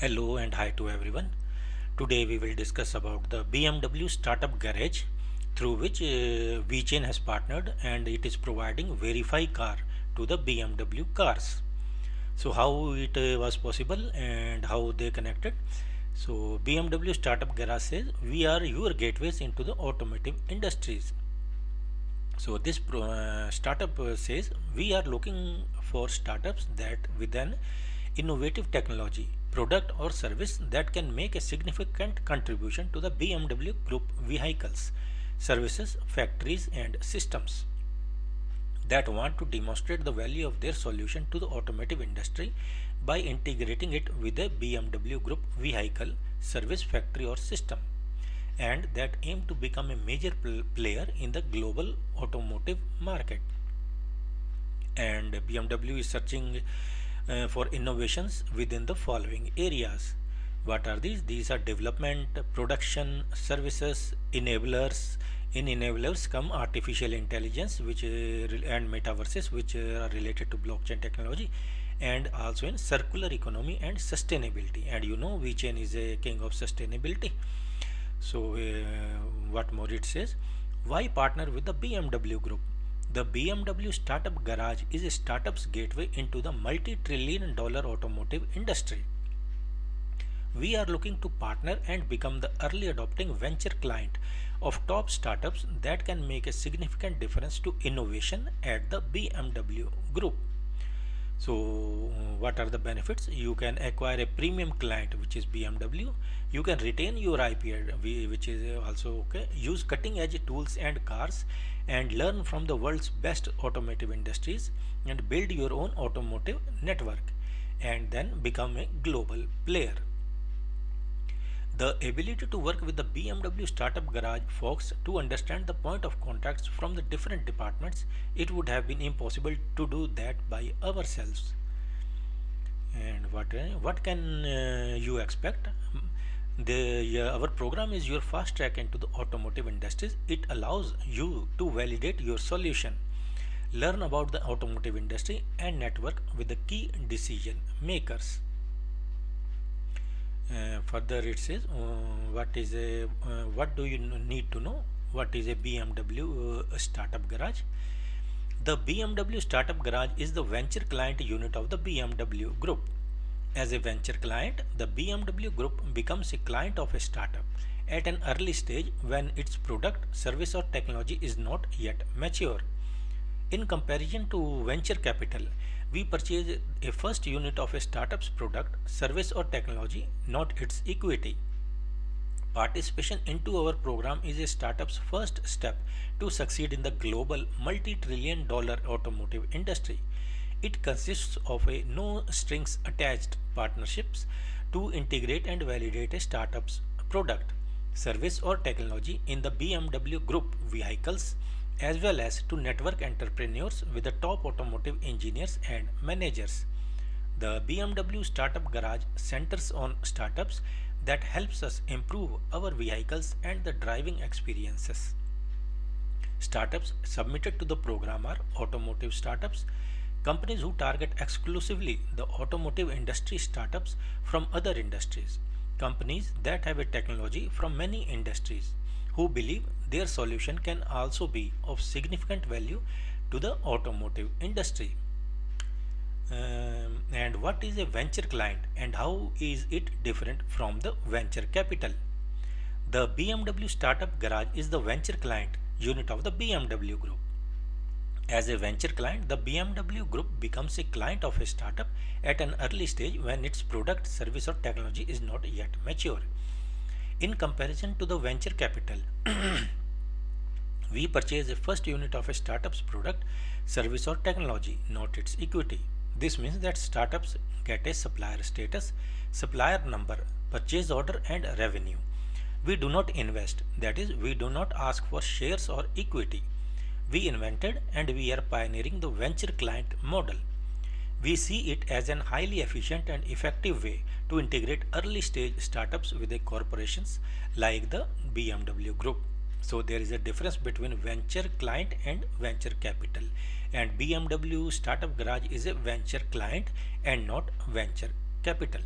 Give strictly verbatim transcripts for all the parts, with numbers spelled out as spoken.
Hello and hi to everyone. Today we will discuss about the B M W Startup Garage, through which uh, VeChain has partnered, and it is providing VerifyCar to the B M W cars. So how it uh, was possible and how they connected. So B M W Startup Garage says, we are your gateways into the automotive industries. So this pro, uh, startup uh, says, we are looking for startups that with an innovative technology, product or service that can make a significant contribution to the B M W Group vehicles, services, factories and systems, that want to demonstrate the value of their solution to the automotive industry by integrating it with a B M W Group vehicle, service, factory or system, and that aim to become a major pl- player in the global automotive market. And B M W is searching uh, for innovations within the following areas. What are these? These are development, production, services, enablers. In enablers come artificial intelligence, which uh, and metaverses, which uh, are related to blockchain technology, and also in circular economy and sustainability. And you know, VeChain is a king of sustainability. So uh, what more it says? Why partner with the B M W Group? The B M W Startup Garage is a startup's gateway into the multi-trillion dollar automotive industry. We are looking to partner and become the early adopting venture client of top startups that can make a significant difference to innovation at the B M W Group. So what are the benefits? You can acquire a premium client, which is B M W. You can retain your I P, which is also okay. Use cutting edge tools and cars, and learn from the world's best automotive industries, and build your own automotive network, and then become a global player. The ability to work with the B M W Startup Garage folks to understand the point of contacts from the different departments, it would have been impossible to do that by ourselves. And what, what can uh, you expect? The, uh, our program is your fast track into the automotive industries. It allows you to validate your solution, learn about the automotive industry and network with the key decision makers. Uh, further it says, uh, what is a uh, what do you need to know? What is a B M W uh, Startup Garage? The B M W Startup Garage is the venture client unit of the B M W Group. As a venture client, the B M W Group becomes a client of a startup at an early stage when its product, service or technology is not yet mature. In comparison to venture capital, we purchase a first unit of a startup's product, service or technology, not its equity. Participation into our program is a startup's first step to succeed in the global multi-trillion dollar automotive industry. It consists of a no strings attached partnerships to integrate and validate a startup's product, service or technology in the B M W Group vehicles, as well as to network entrepreneurs with the top automotive engineers and managers. The B M W Startup Garage centers on startups that helps us improve our vehicles and the driving experiences. Startups submitted to the program are automotive startups, companies who target exclusively the automotive industry, startups from other industries, companies that have a technology from many industries, who believe their solution can also be of significant value to the automotive industry. Um, and what is a venture client and how is it different from the venture capital? The B M W Startup Garage is the venture client unit of the B M W Group. As a venture client, the B M W Group becomes a client of a startup at an early stage when its product, service or technology is not yet mature. In comparison to the venture capital, we purchase the first unit of a startup's product, service or technology, not its equity. This means that startups get a supplier status, supplier number, purchase order and revenue. We do not invest, that is, we do not ask for shares or equity. We invented and we are pioneering the venture client model. We see it as an highly efficient and effective way to integrate early stage startups with the corporations like the B M W Group. So there is a difference between venture client and venture capital, and B M W Startup Garage is a venture client and not venture capital.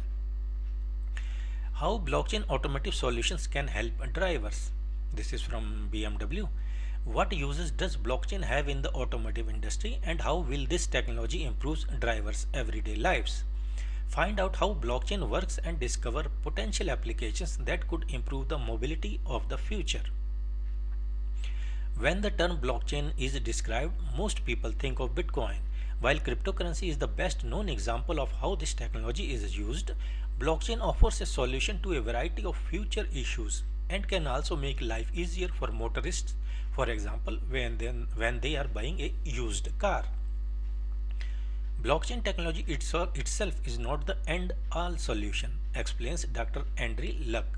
how blockchain automotive solutions can help drivers. This is from B M W. What uses does blockchain have in the automotive industry, and how will this technology improve drivers' everyday lives? Find out how blockchain works and discover potential applications that could improve the mobility of the future. When the term blockchain is described, most people think of Bitcoin. While cryptocurrency is the best known example of how this technology is used, blockchain offers a solution to a variety of future issues and can also make life easier for motorists, for example, when they, when they are buying a used car. Blockchain technology itself, itself is not the end-all solution, explains Doctor Andre Luckow,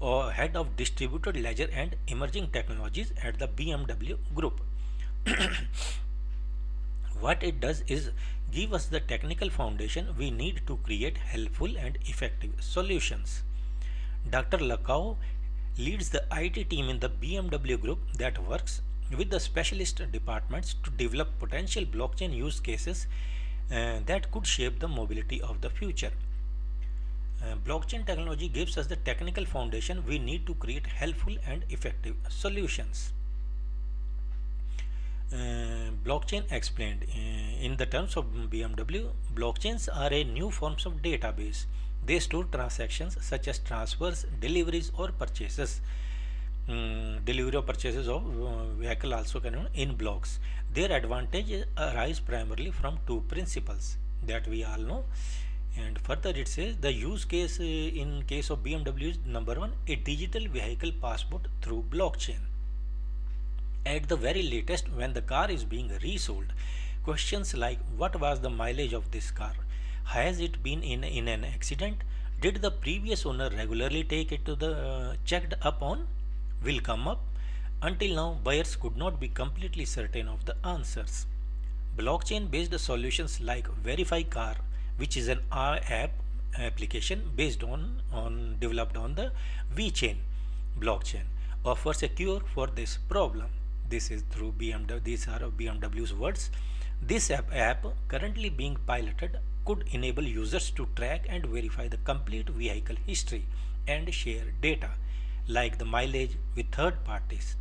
or head of distributed ledger and emerging technologies at the B M W Group. What it does is give us the technical foundation we need to create helpful and effective solutions. Doctor Luckow leads the I T team in the B M W Group that works with the specialist departments to develop potential blockchain use cases uh, that could shape the mobility of the future. Uh, blockchain technology gives us the technical foundation we need to create helpful and effective solutions. Uh, blockchain explained. Uh, in the terms of B M W, blockchains are a new form of database. They store transactions such as transfers, deliveries, or purchases. Um, delivery or purchases of uh, vehicle also can be in blocks. Their advantages arise primarily from two principles that we all know. And further, it says the use case uh, in case of B M W is number one, a digital vehicle passport through blockchain. At the very latest, when the car is being resold, questions like what was the mileage of this car? Has it been in, in an accident? Did the previous owner regularly take it to the uh, checked up on? Will come up. Until now, buyers could not be completely certain of the answers. Blockchain-based solutions like VerifyCar, which is an app application based on, on developed on the VeChain blockchain, offers a cure for this problem. This is through B M W. These are B M W's words. This app, app currently being piloted could enable users to track and verify the complete vehicle history and share data like the mileage with third parties.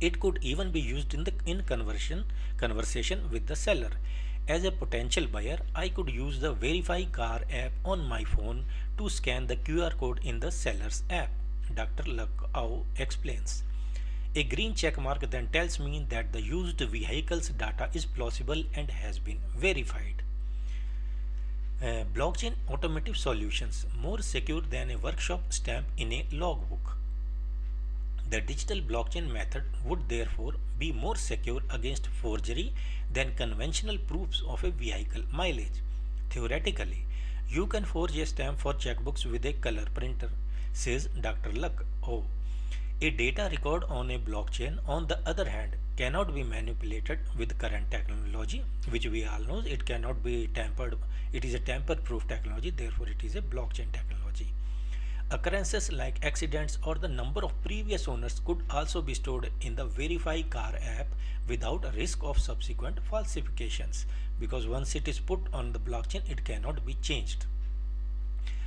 It could even be used in the in conversion conversation with the seller. As a potential buyer, I could use the VerifyCar app on my phone to scan the Q R code in the seller's app, Doctor Luckow explains. A green checkmark then tells me that the used vehicle's data is plausible and has been verified. Uh, blockchain automotive solutions more secure than a workshop stamp in a logbook. The digital blockchain method would therefore be more secure against forgery than conventional proofs of a vehicle mileage. Theoretically, you can forge a stamp for checkbooks with a color printer, says Doctor Luckow. A data record on a blockchain, on the other hand, cannot be manipulated with current technology, which we all know it cannot be tampered. It is a tamper-proof technology, therefore it is a blockchain technology. Occurrences like accidents or the number of previous owners could also be stored in the VerifyCar app without risk of subsequent falsifications, because once it is put on the blockchain, it cannot be changed.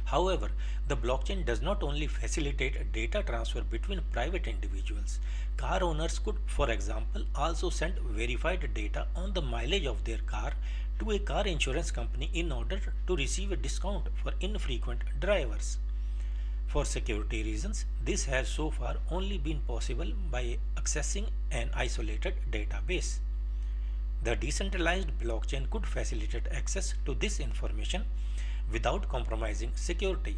However, the blockchain does not only facilitate data transfer between private individuals. Car owners could, for example, also send verified data on the mileage of their car to a car insurance company in order to receive a discount for infrequent drivers. For security reasons, this has so far only been possible by accessing an isolated database. The decentralized blockchain could facilitate access to this information without compromising security.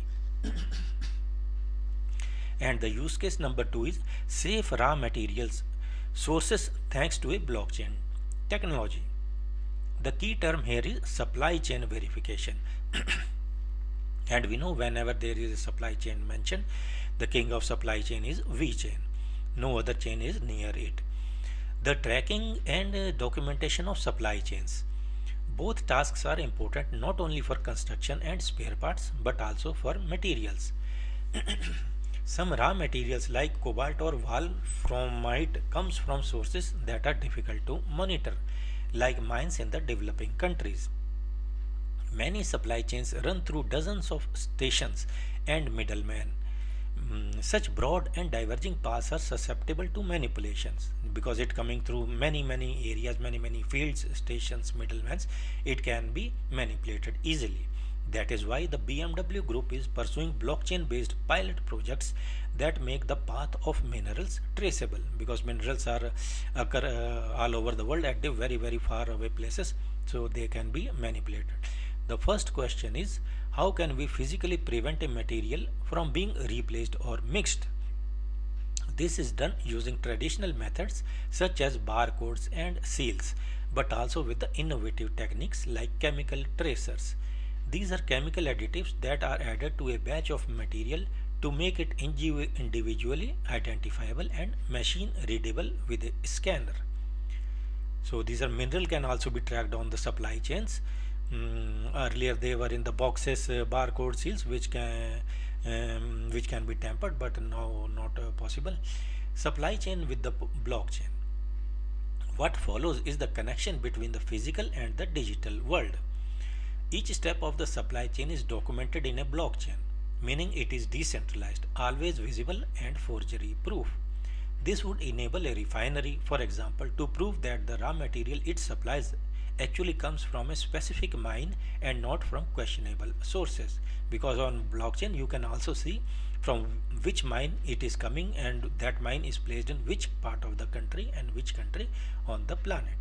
And the use case number two is safe raw materials sources thanks to a blockchain technology. The key term here is supply chain verification. And we know whenever there is a supply chain mentioned, the king of supply chain is VeChain. No other chain is near it. The tracking and uh, documentation of supply chains. Both tasks are important not only for construction and spare parts but also for materials. Some raw materials like cobalt or wolframite comes from sources that are difficult to monitor, like mines in the developing countries. Many supply chains run through dozens of stations and middlemen. Mm, such broad and diverging paths are susceptible to manipulations because it coming through many many areas, many many fields, stations, middlemen, it can be manipulated easily. That is why the B M W Group is pursuing blockchain based pilot projects that make the path of minerals traceable, because minerals are occur uh, all over the world at the very very far away places, so they can be manipulated. The first question is, how can we physically prevent a material from being replaced or mixed? This is done using traditional methods such as barcodes and seals, but also with the innovative techniques like chemical tracers. These are chemical additives that are added to a batch of material to make it individually identifiable and machine readable with a scanner. So these are mineral can also be tracked on the supply chains. Mm, earlier they were in the boxes, uh, barcode seals, which can um, which can be tampered, but now not uh, possible. Supply chain with the blockchain. What follows is the connection between the physical and the digital world. Each step of the supply chain is documented in a blockchain, meaning it is decentralized, always visible and forgery proof. This would enable a refinery, for example, to prove that the raw material it supplies actually comes from a specific mine and not from questionable sources, because on blockchain you can also see from which mine it is coming, and that mine is placed in which part of the country and which country on the planet.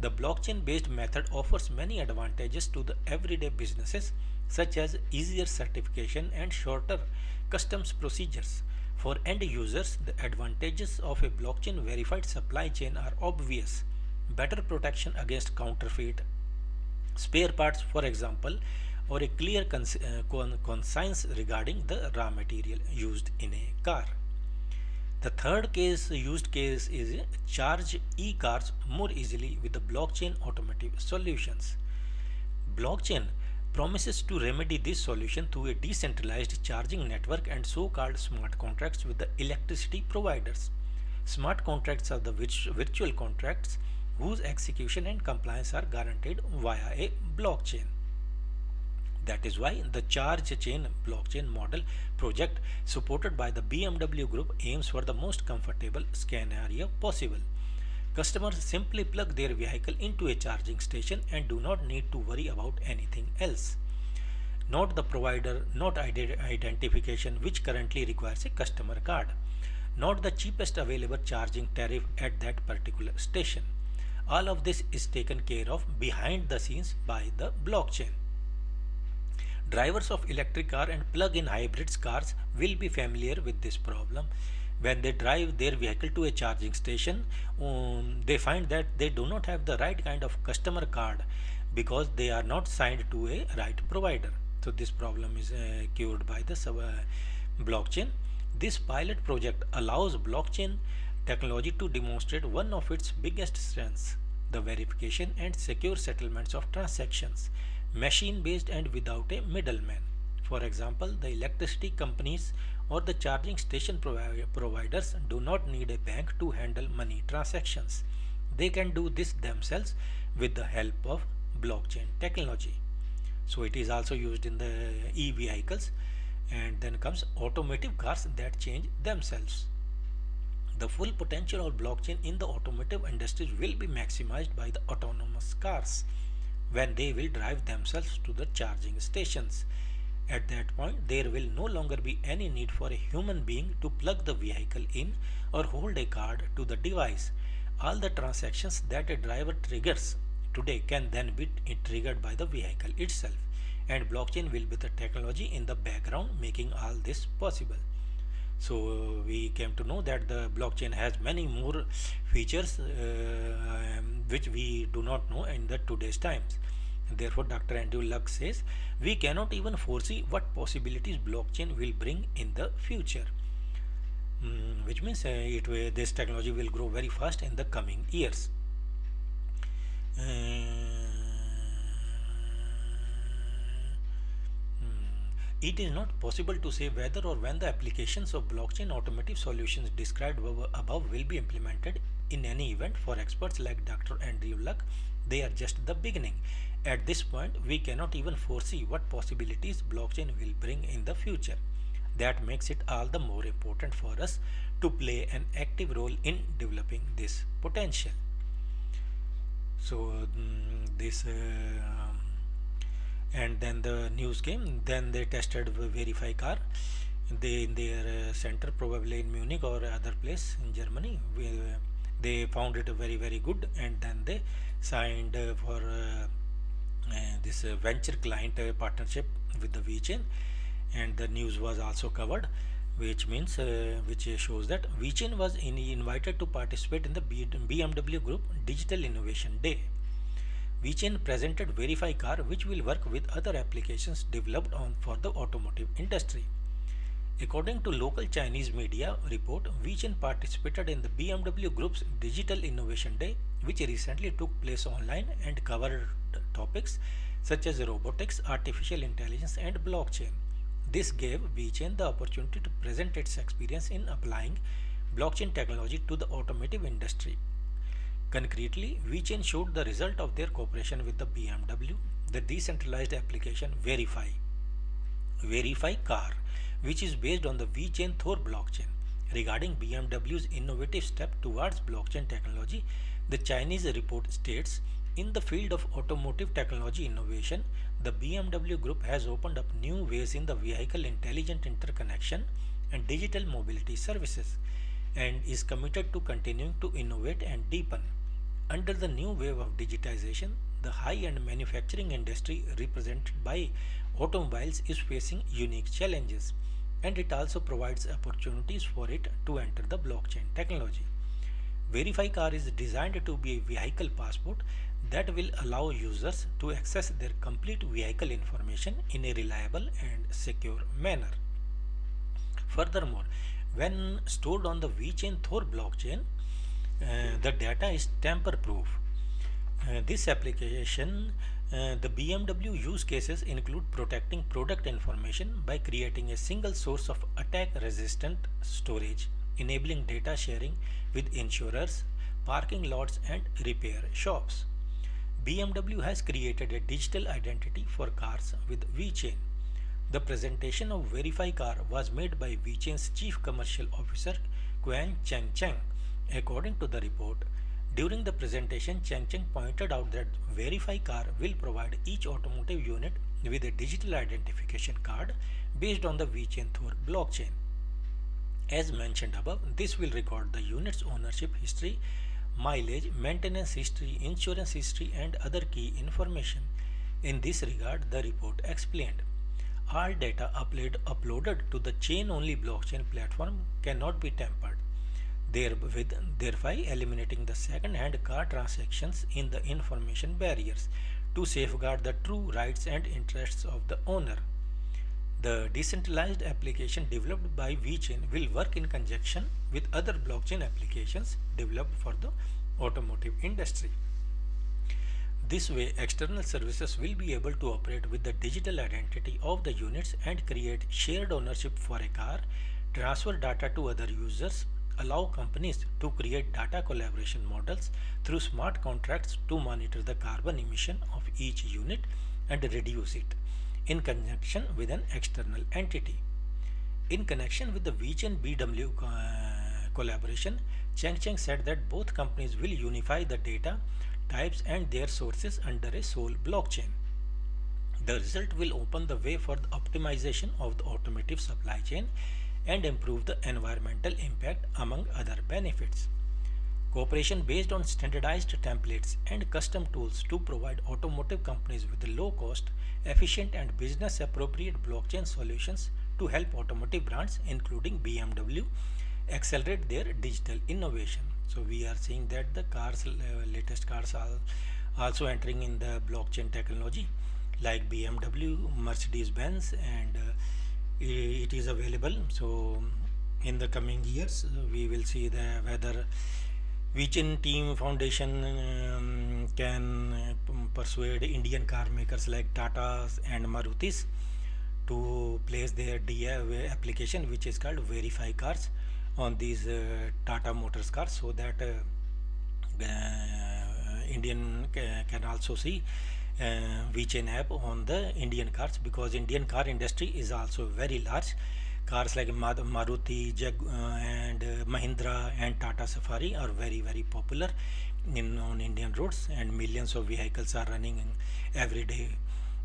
The blockchain based method offers many advantages to the everyday businesses, such as easier certification and shorter customs procedures. For end users, the advantages of a blockchain verified supply chain are obvious. Better protection against counterfeit spare parts, for example, or a clear cons uh, con conscience regarding the raw material used in a car. The third case used case is charge e-cars more easily with the blockchain automotive solutions. Blockchain promises to remedy this solution through a decentralized charging network and so-called smart contracts with the electricity providers. Smart contracts are the virt virtual contracts whose execution and compliance are guaranteed via a blockchain. That is why the Charge Chain blockchain model project supported by the B M W Group aims for the most comfortable scenario possible. Customers simply plug their vehicle into a charging station and do not need to worry about anything else. Not the provider, not identification, which currently requires a customer card. Not the cheapest available charging tariff at that particular station. All of this is taken care of behind the scenes by the blockchain. Drivers of electric car and plug-in hybrids cars will be familiar with this problem. When they drive their vehicle to a charging station, um, they find that they do not have the right kind of customer card because they are not signed to a right provider. So this problem is uh, cured by the sub uh, blockchain. This pilot project allows blockchain technology to demonstrate one of its biggest strengths, the verification and secure settlements of transactions, machine-based and without a middleman. For example, the electricity companies or the charging station provi providers do not need a bank to handle money transactions. They can do this themselves with the help of blockchain technology. So it is also used in the e-vehicles, and then comes automotive cars that change themselves. The full potential of blockchain in the automotive industry will be maximized by the autonomous cars when they will drive themselves to the charging stations. At that point, there will no longer be any need for a human being to plug the vehicle in or hold a card to the device. All the transactions that a driver triggers today can then be triggered by the vehicle itself, and blockchain will be the technology in the background making all this possible. So we came to know that the blockchain has many more features uh, which we do not know in the today's times. Therefore, Doctor Andre Luckow says, we cannot even foresee what possibilities blockchain will bring in the future. Mm, which means uh, it will, this technology will grow very fast in the coming years. Uh, It is not possible to say whether or when the applications of blockchain automotive solutions described above will be implemented. In any event, for experts like Doctor Andre Luckow, They are just the beginning. At this point, we cannot even foresee what possibilities blockchain will bring in the future. That makes it all the more important for us to play an active role in developing this potential. So um, this uh, and then the news came. Then they tested VerifyCar. They in their uh, center, probably in Munich or other place in Germany. We, uh, they found it very very good, and then they signed uh, for uh, uh, this uh, venture client uh, partnership with the VeChain, and the news was also covered, which means uh, which shows that VeChain was in, invited to participate in the B M W Group Digital Innovation Day. VeChain presented VerifyCar, which will work with other applications developed on for the automotive industry. According to local Chinese media report, VeChain participated in the B M W Group's Digital Innovation Day, which recently took place online and covered topics such as robotics, artificial intelligence, and blockchain. This gave VeChain the opportunity to present its experience in applying blockchain technology to the automotive industry. Concretely, VeChain showed the result of their cooperation with the B M W, the decentralized application Verify. VerifyCar, which is based on the VeChain Thor blockchain. Regarding B M W's innovative step towards blockchain technology, the Chinese report states, in the field of automotive technology innovation, the B M W Group has opened up new ways in the vehicle intelligent interconnection and digital mobility services, and is committed to continuing to innovate and deepen. Under the new wave of digitization, the high-end manufacturing industry represented by automobiles is facing unique challenges, and it also provides opportunities for it to enter the blockchain technology. VerifyCar is designed to be a vehicle passport that will allow users to access their complete vehicle information in a reliable and secure manner. Furthermore, when stored on the VeChain Thor blockchain, uh, the data is tamper-proof. Uh, this application, uh, the B M W use cases include protecting product information by creating a single source of attack-resistant storage, enabling data sharing with insurers, parking lots, and repair shops. B M W has created a digital identity for cars with VeChain. The presentation of VerifyCar was made by VeChain's Chief Commercial Officer, Quan Chengcheng. According to the report, during the presentation, Chengcheng pointed out that VerifyCar will provide each automotive unit with a digital identification card based on the VeChain Thor blockchain. As mentioned above, this will record the unit's ownership history, mileage, maintenance history, insurance history, and other key information. In this regard, the report explained, all data upload, uploaded to the chain-only blockchain platform cannot be tampered, therewith, thereby eliminating the second-hand car transactions in the information barriers to safeguard the true rights and interests of the owner. The decentralized application developed by VeChain will work in conjunction with other blockchain applications developed for the automotive industry. This way, external services will be able to operate with the digital identity of the units and create shared ownership for a car, transfer data to other users, allow companies to create data collaboration models through smart contracts to monitor the carbon emission of each unit and reduce it, in conjunction with an external entity. In connection with the VeChain B M W uh, collaboration, Chengcheng said that both companies will unify the data types and their sources under a sole blockchain. The result will open the way for the optimization of the automotive supply chain and improve the environmental impact, among other benefits. Cooperation based on standardized templates and custom tools to provide automotive companies with low-cost, efficient, and business-appropriate blockchain solutions to help automotive brands, including B M W, accelerate their digital innovation. So we are seeing that the cars, uh, latest cars are also entering in the blockchain technology, like B M W, Mercedes-Benz, and uh, it is available. So in the coming years, we will see the whether VeChain Team Foundation um, can persuade Indian car makers like Tata's and Maruti's to place their D I Y application, which is called VerifyCar, on these uh, Tata Motors cars, so that uh, uh, Indian uh, can also see uh, VeChain app on the Indian cars, because Indian car industry is also very large. Cars like Mar Maruti, Jag uh, and uh, Mahindra and Tata Safari are very very popular in on Indian roads, and millions of vehicles are running every day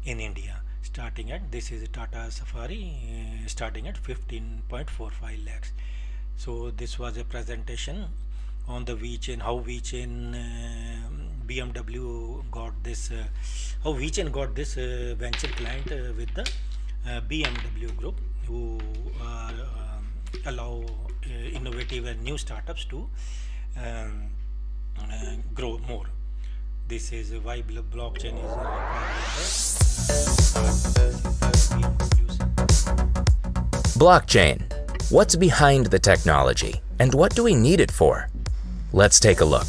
in India. Starting at, this is Tata Safari, uh, starting at fifteen point four five lakhs. So this was a presentation on the VeChain, how VeChain uh, B M W got this, uh, how VeChain got this uh, venture client uh, with the uh, B M W Group, who uh, um, allow uh, innovative and new startups to um, uh, grow more. This is why blockchain is blockchain. What's behind the technology and what do we need it for? Let's take a look.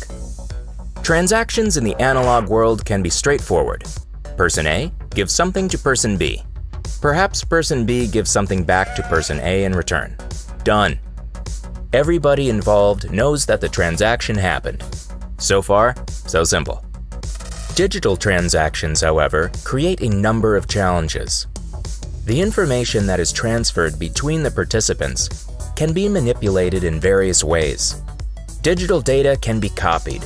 Transactions in the analog world can be straightforward. Person A gives something to person B. Perhaps person B gives something back to person A in return. Done. Everybody involved knows that the transaction happened. So far, so simple. Digital transactions, however, create a number of challenges. The information that is transferred between the participants can be manipulated in various ways. Digital data can be copied,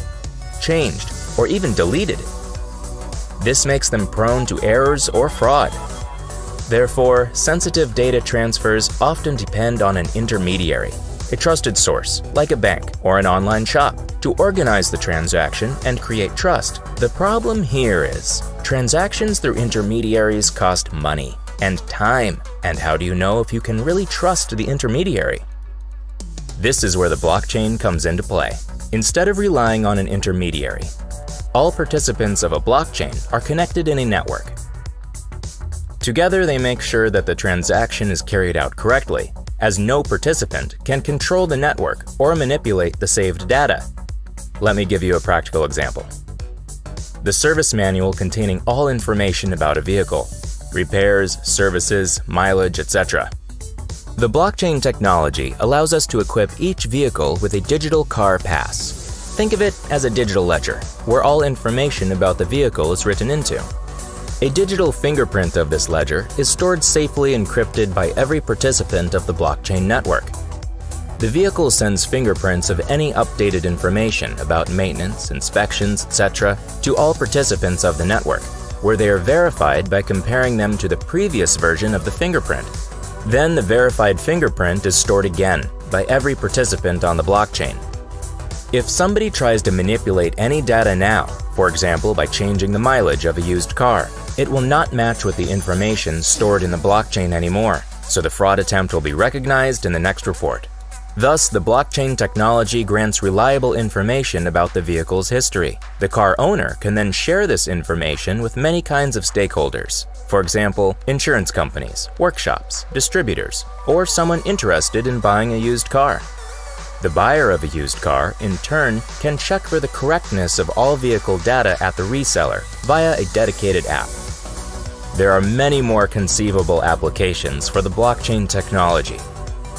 changed, or even deleted. This makes them prone to errors or fraud. Therefore, sensitive data transfers often depend on an intermediary, a trusted source, like a bank or an online shop, to organize the transaction and create trust. The problem here is transactions through intermediaries cost money and time, and how do you know if you can really trust the intermediary? This is where the blockchain comes into play. Instead of relying on an intermediary, all participants of a blockchain are connected in a network. Together they make sure that the transaction is carried out correctly, as no participant can control the network or manipulate the saved data. Let me give you a practical example. The service manual containing all information about a vehicle, repairs, services, mileage, et cetera. The blockchain technology allows us to equip each vehicle with a digital car pass. Think of it as a digital ledger, where all information about the vehicle is written into. A digital fingerprint of this ledger is stored safely encrypted by every participant of the blockchain network. The vehicle sends fingerprints of any updated information about maintenance, inspections, et cetera to all participants of the network, where they are verified by comparing them to the previous version of the fingerprint. Then the verified fingerprint is stored again by every participant on the blockchain. If somebody tries to manipulate any data now, for example by changing the mileage of a used car, it will not match with the information stored in the blockchain anymore, so the fraud attempt will be recognized in the next report. Thus, the blockchain technology grants reliable information about the vehicle's history. The car owner can then share this information with many kinds of stakeholders, for example, insurance companies, workshops, distributors, or someone interested in buying a used car. The buyer of a used car, in turn, can check for the correctness of all vehicle data at the reseller via a dedicated app. There are many more conceivable applications for the blockchain technology.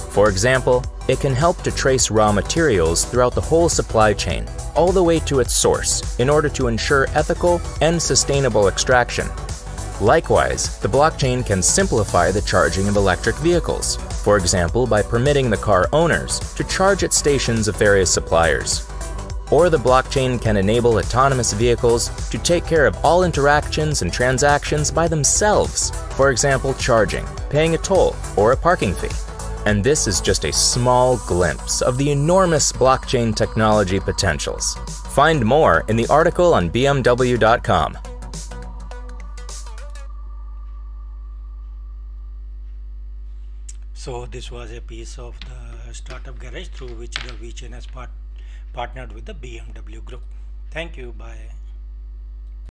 For example, it can help to trace raw materials throughout the whole supply chain, all the way to its source, in order to ensure ethical and sustainable extraction. Likewise, the blockchain can simplify the charging of electric vehicles, for example by permitting the car owners to charge at stations of various suppliers. Or the blockchain can enable autonomous vehicles to take care of all interactions and transactions by themselves, for example charging, paying a toll, or a parking fee. And this is just a small glimpse of the enormous blockchain technology potentials. Find more in the article on B M W dot com. So this was a piece of the Startup Garage, through which the VeChain has part partnered with the B M W Group. Thank you. Bye.